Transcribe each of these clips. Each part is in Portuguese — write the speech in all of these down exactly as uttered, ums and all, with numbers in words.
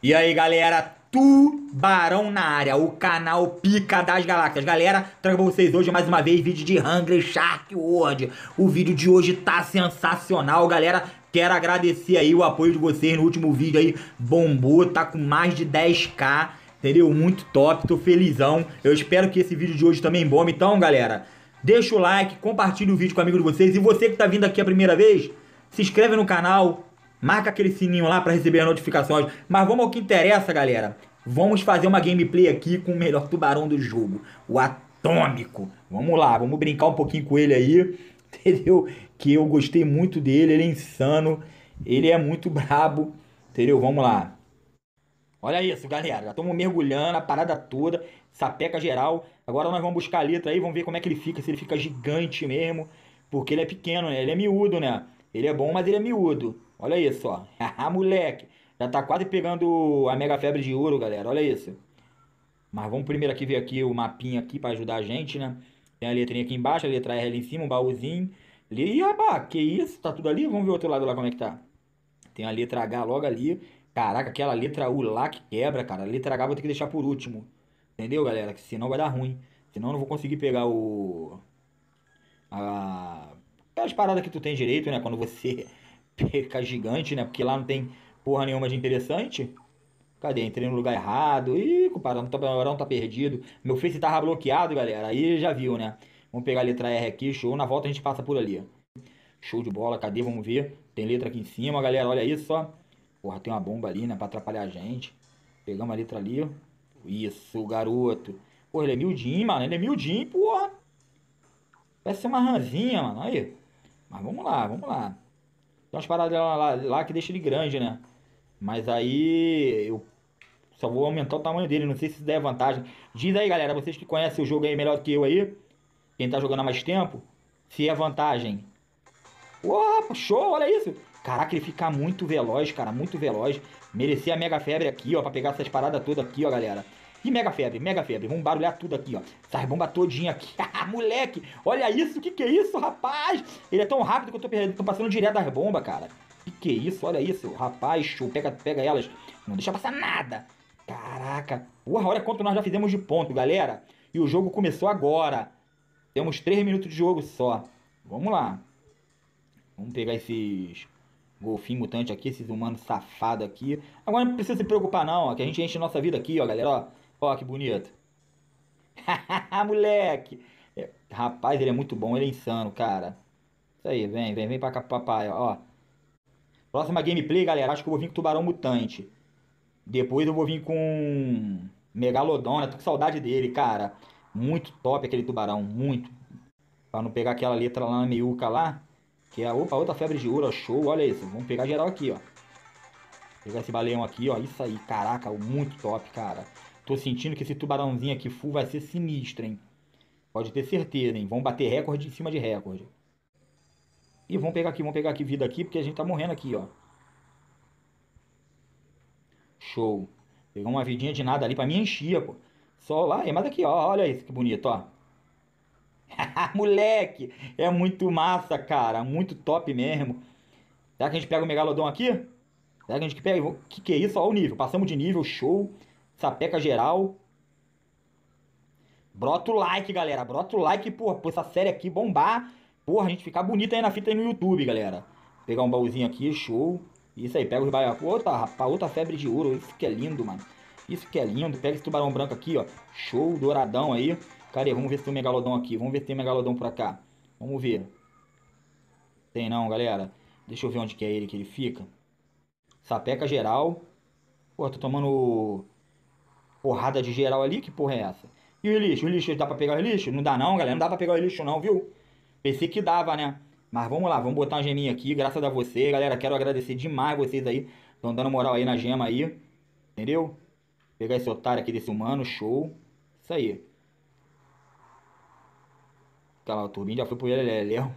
E aí, galera, Tubarão na área, o canal Pica das Galáxias. Galera, trago pra vocês hoje mais uma vez vídeo de Hungry Shark World. O vídeo de hoje tá sensacional, galera. Quero agradecer aí o apoio de vocês no último vídeo aí. Bombou, tá com mais de dez mil, entendeu? Muito top, tô felizão. Eu espero que esse vídeo de hoje também bombe. Então, galera, deixa o like, compartilha o vídeo com amigos de vocês. E você que tá vindo aqui a primeira vez, se inscreve no canal, marca aquele sininho lá para receber as notificações. Mas vamos ao que interessa, galera. Vamos fazer uma gameplay aqui com o melhor tubarão do jogo, o Atômico. Vamos lá, vamos brincar um pouquinho com ele aí, entendeu? Que eu gostei muito dele, ele é insano, ele é muito brabo, entendeu? Vamos lá. Olha isso, galera, já estamos mergulhando a parada toda, sapeca geral. Agora nós vamos buscar a letra aí, vamos ver como é que ele fica, se ele fica gigante mesmo. Porque ele é pequeno, né? Ele é miúdo, né? Ele é bom, mas ele é miúdo. Olha isso, ó. Ah, moleque. Já tá quase pegando a mega febre de ouro, galera. Olha isso. Mas vamos primeiro aqui ver aqui o mapinha aqui pra ajudar a gente, né? Tem a letrinha aqui embaixo, a letra R ali em cima, um baúzinho. E, ah, que isso? Tá tudo ali? Vamos ver o outro lado lá como é que tá. Tem a letra H logo ali. Caraca, aquela letra U lá que quebra, cara. A letra H vou ter que deixar por último. Entendeu, galera? Que senão vai dar ruim. Senão eu não vou conseguir pegar o... A... Aquelas paradas que tu tem direito, né? Quando você... Peca gigante, né? Porque lá não tem porra nenhuma de interessante. Cadê? Entrei no lugar errado. Ih, compadre, o tubarão tá perdido. Meu Face tava bloqueado, galera. Aí já viu, né? Vamos pegar a letra R aqui, show. Na volta a gente passa por ali. Show de bola, cadê? Vamos ver. Tem letra aqui em cima, galera. Olha isso, ó. Porra, tem uma bomba ali, né? Pra atrapalhar a gente. Pegamos a letra ali, ó. Isso, garoto. Porra, ele é miudinho, mano. Ele é miudinho, porra. Parece ser uma ranzinha, mano. Aí. Mas vamos lá, vamos lá. Tem umas paradas lá, lá, lá que deixa ele grande, né? Mas aí eu só vou aumentar o tamanho dele. Não sei se der vantagem. Diz aí, galera, vocês que conhecem o jogo aí melhor que eu aí, quem tá jogando há mais tempo, se é vantagem. Opa, show, olha isso. Caraca, ele fica muito veloz, cara. Muito veloz. Merecia a mega febre aqui, ó. Pra pegar essas paradas todas aqui, ó, galera. E mega febre, mega febre. Vamos barulhar tudo aqui, ó. Essas bombas todinha aqui. Moleque, olha isso. Que que é isso, rapaz? Ele é tão rápido que eu tô, perdendo, tô passando direto das bombas, cara. Que que é isso? Olha isso. Rapaz, show. Pega, pega elas. Não deixa passar nada. Caraca. Porra, olha quanto nós já fizemos de ponto, galera. E o jogo começou agora. Temos três minutos de jogo só. Vamos lá. Vamos pegar esses... golfinho mutante aqui, esses humanos safados aqui. Agora não precisa se preocupar, não, ó, que a gente enche nossa vida aqui, ó, galera, ó. Ó, que bonito. Moleque. É, rapaz, ele é muito bom, ele é insano, cara. Isso aí, vem, vem, vem pra cá, papai, ó. Próxima gameplay, galera, acho que eu vou vir com tubarão mutante. Depois eu vou vir com Megalodon, né? Tô com saudade dele, cara. Muito top aquele tubarão, muito. Pra não pegar aquela letra lá na meiuca lá. Que é, opa, outra febre de ouro, show, olha isso. Vamos pegar geral aqui, ó. Pegar esse baleão aqui, ó, isso aí, caraca, muito top, cara. Tô sentindo que esse tubarãozinho aqui full vai ser sinistro, hein. Pode ter certeza, hein. Vamos bater recorde em cima de recorde. E vamos pegar aqui, vamos pegar aqui vida aqui, porque a gente tá morrendo aqui, ó. Show. Pegar uma vidinha de nada ali pra mim encher, pô. Só lá, é mais aqui, ó, olha isso, que bonito, ó. Moleque, é muito massa, cara. Muito top mesmo. Será que a gente pega o Megalodon aqui? Será que a gente pega? O que, que é isso? Olha o nível. Passamos de nível, show. Sapeca geral. Brota o like, galera. Brota o like, porra. Por essa série aqui bombar. Porra, a gente ficar bonita aí na fita aí no YouTube, galera. Pegar um baúzinho aqui, show. Isso aí, pega os baiacos. Outra, rapaz, outra febre de ouro. Isso que é lindo, mano. Isso que é lindo. Pega esse tubarão branco aqui, ó. Show, douradão aí. Cara, vamos ver se tem um megalodon aqui. Vamos ver se tem um megalodon por cá. Vamos ver. Tem não, galera. Deixa eu ver onde que é ele que ele fica. Sapeca geral. Porra, tô tomando porrada de geral ali. Que porra é essa? E o lixo? O lixo? Dá pra pegar o lixo? Não dá não, galera. Não dá pra pegar o lixo não, viu? Pensei que dava, né? Mas vamos lá. Vamos botar uma geminha aqui. Graças a você, galera. Quero agradecer demais vocês aí. Estão dando moral aí na gema aí. Entendeu? Pegar esse otário aqui desse humano. Show. Isso aí. Lá, o turbinho já foi pro eleléu.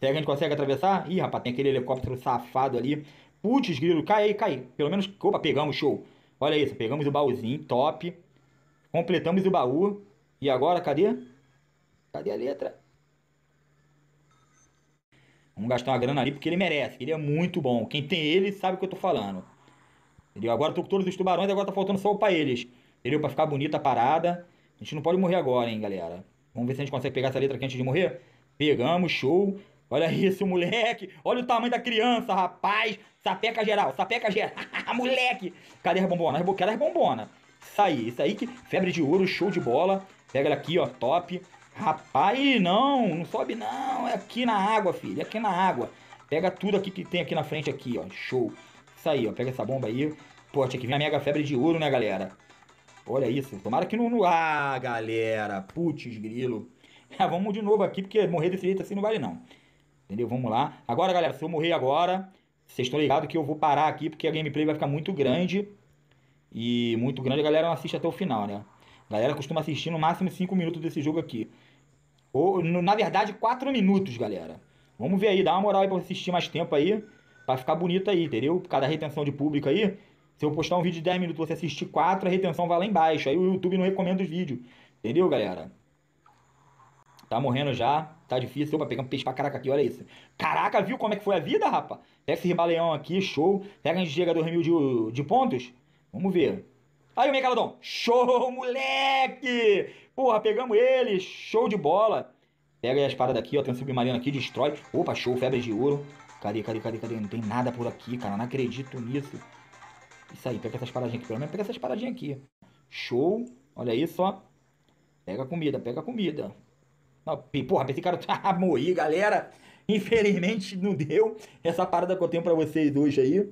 Será que a gente consegue atravessar? Ih, rapaz, tem aquele helicóptero safado ali. Putz, grilo, cai aí, cai. Pelo menos, opa, pegamos, show. Olha isso, pegamos o baúzinho, top. Completamos o baú. E agora, cadê? Cadê a letra? Vamos gastar uma grana ali, porque ele merece. Ele é muito bom. Quem tem ele sabe o que eu tô falando. Entendeu? Agora tô com todos os tubarões, agora tá faltando só upar eles. Entendeu? Pra ficar bonita a parada. A gente não pode morrer agora, hein, galera. Vamos ver se a gente consegue pegar essa letra aqui antes de morrer. Pegamos, show. Olha isso, moleque. Olha o tamanho da criança, rapaz. Sapeca geral, sapeca geral. Moleque. Cadê a bombona? Quero a bombona. Isso aí, isso aí que... Febre de ouro, show de bola. Pega ela aqui, ó, top. Rapaz, não, não sobe não. É aqui na água, filho, é aqui na água. Pega tudo aqui que tem aqui na frente aqui, ó. Show. Isso aí, ó, pega essa bomba aí. Pô, tinha que vir a mega febre de ouro, né, galera? Olha isso, tomara que não... não... Ah, galera, putz, grilo. Vamos de novo aqui, porque morrer desse jeito assim não vale não. Entendeu? Vamos lá. Agora, galera, se eu morrer agora, vocês estão ligados que eu vou parar aqui, porque a gameplay vai ficar muito grande. E muito grande, a galera não assiste até o final, né? A galera costuma assistir no máximo cinco minutos desse jogo aqui. Ou, na verdade, quatro minutos, galera. Vamos ver aí, dá uma moral aí pra assistir mais tempo aí. Pra ficar bonito aí, entendeu? Por causa da retenção de público aí. Se eu postar um vídeo de dez minutos, você assistir quatro, a retenção vai lá embaixo. Aí o YouTube não recomenda os vídeos. Entendeu, galera? Tá morrendo já. Tá difícil. Opa, pegamos peixe pra caraca aqui, olha isso. Caraca, viu como é que foi a vida, rapaz? Pega esse ribaleão aqui, show. Pega, a gente chega a dois mil de, de pontos. Vamos ver. Aí o Megalodon. Show, moleque! Porra, pegamos ele. Show de bola. Pega aí as paradas aqui, ó. Tem um submarino aqui, destrói. Opa, show, febre de ouro. Cadê, cadê, cadê, cadê? Não tem nada por aqui, cara. Não acredito nisso. Isso aí, pega essas paradinhas aqui. Pelo menos pega essas paradinhas aqui. Show. Olha isso, ó. Pega a comida, pega a comida. Não, porra, pensei que era... morri, galera. Infelizmente não deu essa parada que eu tenho pra vocês hoje aí.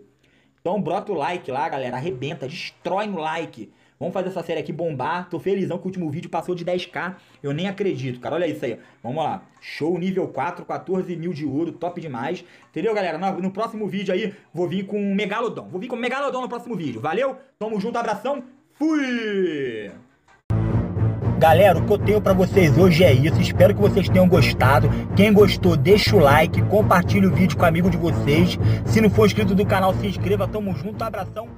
Então brota o like lá, galera. Arrebenta, destrói no like. Vamos fazer essa série aqui bombar. Tô felizão que o último vídeo passou de dez mil. Eu nem acredito, cara. Olha isso aí. Vamos lá. Show, nível quatro, quatorze mil de ouro. Top demais. Entendeu, galera? No, no próximo vídeo aí, vou vir com o Megalodon. Vou vir com o Megalodon no próximo vídeo. Valeu? Tamo junto, abração. Fui! Galera, o que eu tenho pra vocês hoje é isso. Espero que vocês tenham gostado. Quem gostou, deixa o like, compartilha o vídeo com um amigo de vocês. Se não for inscrito do canal, se inscreva. Tamo junto, abração.